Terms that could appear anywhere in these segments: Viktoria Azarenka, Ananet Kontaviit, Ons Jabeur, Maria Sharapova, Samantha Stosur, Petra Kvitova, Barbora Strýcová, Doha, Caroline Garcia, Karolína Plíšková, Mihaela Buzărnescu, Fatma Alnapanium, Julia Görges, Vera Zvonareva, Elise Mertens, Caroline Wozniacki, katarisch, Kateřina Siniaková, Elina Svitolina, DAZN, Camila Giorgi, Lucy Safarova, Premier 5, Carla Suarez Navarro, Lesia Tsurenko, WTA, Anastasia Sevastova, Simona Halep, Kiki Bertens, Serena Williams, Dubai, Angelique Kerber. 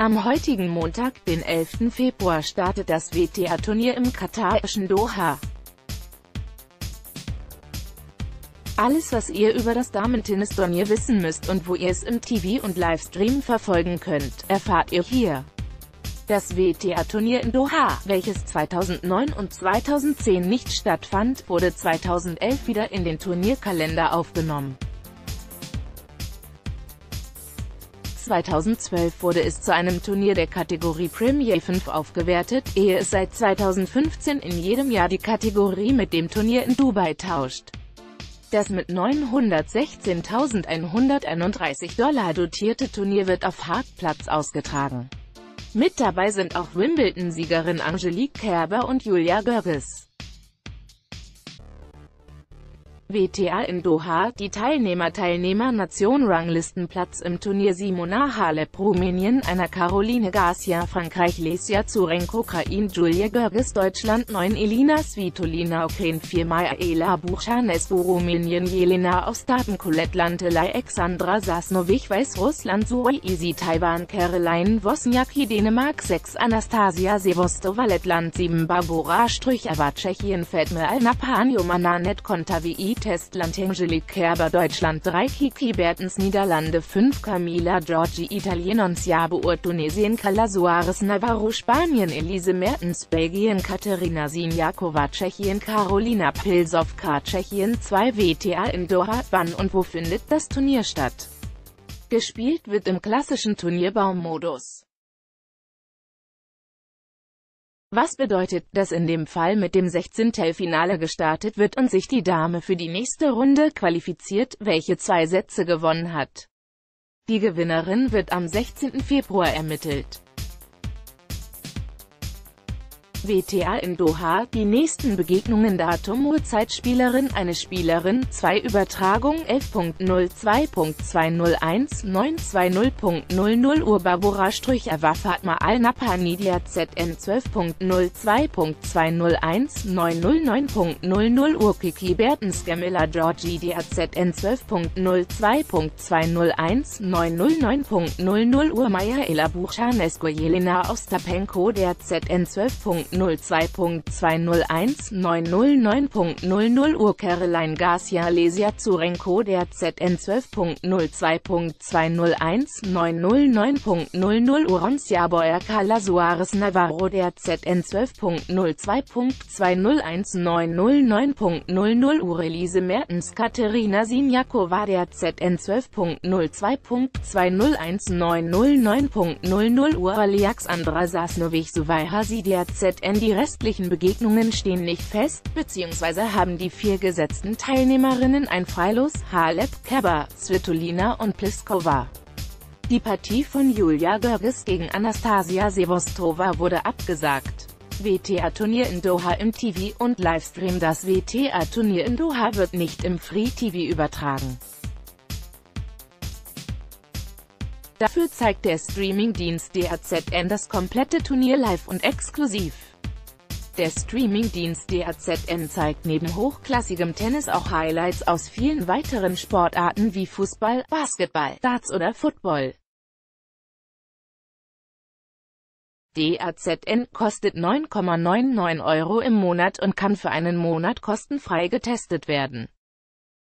Am heutigen Montag, den 11. Februar, startet das WTA-Turnier im katarischen Doha. Alles, was ihr über das Damen-Tennis-Turnier wissen müsst und wo ihr es im TV und Livestream verfolgen könnt, erfahrt ihr hier. Das WTA-Turnier in Doha, welches 2009 und 2010 nicht stattfand, wurde 2011 wieder in den Turnierkalender aufgenommen. 2012 wurde es zu einem Turnier der Kategorie Premier 5 aufgewertet, ehe es seit 2015 in jedem Jahr die Kategorie mit dem Turnier in Dubai tauscht. Das mit 916.131 $ dotierte Turnier wird auf Hartplatz ausgetragen. Mit dabei sind auch Wimbledon-Siegerin Angelique Kerber und Julia Görges. WTA in Doha, die Teilnehmer-Nation-Ranglistenplatz im Turnier: Simona Halep, Rumänien, Anna Caroline Garcia, Frankreich, Lesia Tsurenko, Ukraine, Julia Görges, Deutschland, 9, Elina Svitolina, Ukraine, 4, Mihaela Buzărnescu, Rumänien, Jelena Ostapenko, Lettland, Aliaksandra Sasnovich, Weißrussland, Suisi, Taiwan, Caroline Wozniacki, Dänemark, 6, Anastasia Sevastova, Lettland, 7, Barbora Strýcová, Tschechien, Fatma Alnapanium, Ananet Kontaviit, Estland, Angelique Kerber, Deutschland, 3, Kiki Bertens, Niederlande, 5, Camila Giorgi, Italien, Ons Jabeur, Tunesien, Carla Suarez Navarro, Spanien, Elise Mertens, Belgien, Kateřina Siniaková, Tschechien, Karolína Plíšková, Tschechien. 2 WTA in Doha. Wann und wo findet das Turnier statt? Gespielt wird im klassischen Turnierbaumodus. Was bedeutet, dass in dem Fall mit dem 16-Finale gestartet wird und sich die Dame für die nächste Runde qualifiziert, welche 2 Sätze gewonnen hat. Die Gewinnerin wird am 16. Februar ermittelt. WTA in Doha, die nächsten Begegnungen: Datum, Uhrzeit, Spielerin, eine Spielerin, 2 Übertragung, 11.02.2019-20.00 Uhr, Barbora Strýcová, Fatma Al-Napanidia, ZN, 12.02.2019-9.00 Uhr, Kiki Bertens, Camila Giorgi, DAZN, 12.02.2019-9.00 Uhr, Mihaela Buzărnescu, Jelena Ostapenko, DAZN, 12.02.2019-9.00 Uhr, Caroline Garcia, Lesia Tsurenko, DAZN, 12.02.2019-9.00 Uhr, Ons Jabeur, Carla Suarez Navarro, DAZN, 12.02.2019-9.00 Uhr, Elise Mertens, Kateřina Siniaková, DAZN, 12.02.2019-9.00 Uhr, Aliaksandra Sasnovich, Suvaihasi, DAZN. Die restlichen Begegnungen stehen nicht fest, bzw. haben die 4 gesetzten Teilnehmerinnen ein Freilos: Halep, Kerber, Svitolina und Plíšková. Die Partie von Julia Görges gegen Anastasia Sevastova wurde abgesagt. WTA-Turnier in Doha im TV und Livestream. Das WTA-Turnier in Doha wird nicht im Free TV übertragen. Dafür zeigt der Streamingdienst DAZN das komplette Turnier live und exklusiv. Der Streamingdienst DAZN zeigt neben hochklassigem Tennis auch Highlights aus vielen weiteren Sportarten wie Fußball, Basketball, Darts oder Football. DAZN kostet 9,99 € im Monat und kann für einen Monat kostenfrei getestet werden.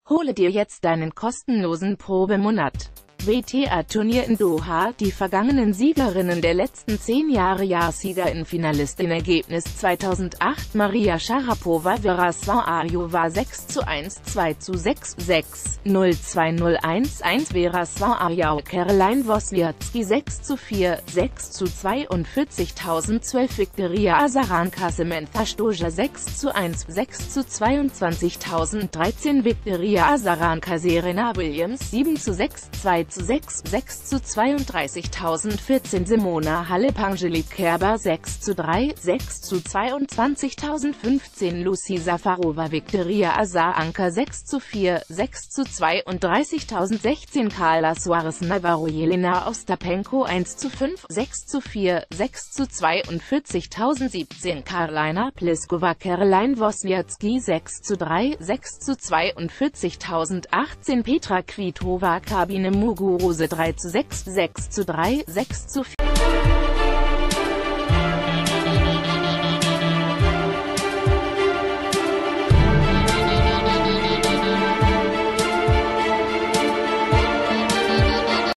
Hole dir jetzt deinen kostenlosen Probemonat. WTA-Turnier in Doha, die vergangenen Siegerinnen der letzten 10 Jahre: Jahressiegerinnenfinalistin, Ergebnis 2008, Maria Sharapova, Vera Zvonareva, 6:1, 2:6, 6, 0:2, 0:1, 1, Vera Zvonareva, Caroline Wozniacki, 6:4, 6:42, Viktoria Azarenka, Samantha Stosur, 6:1, 6:22, Viktoria Azarenka, Serena Williams, 7:6, 2:6, 6:32, Simona Halep, Angelique Kerber, 6:3, 6:22, Lucy Safarova, Viktoria Azarenka, 6:4, 6:32, 16, Carla Suarez Navarro, Jelena Ostapenko, 1:5, 6:4, 6:42, 17, Karolína Plíšková, Caroline Wozniacki, 6:3, 6:42, 18, Petra Kvitova, Kabine Mugurose, 3:6, 6:3, 6:4.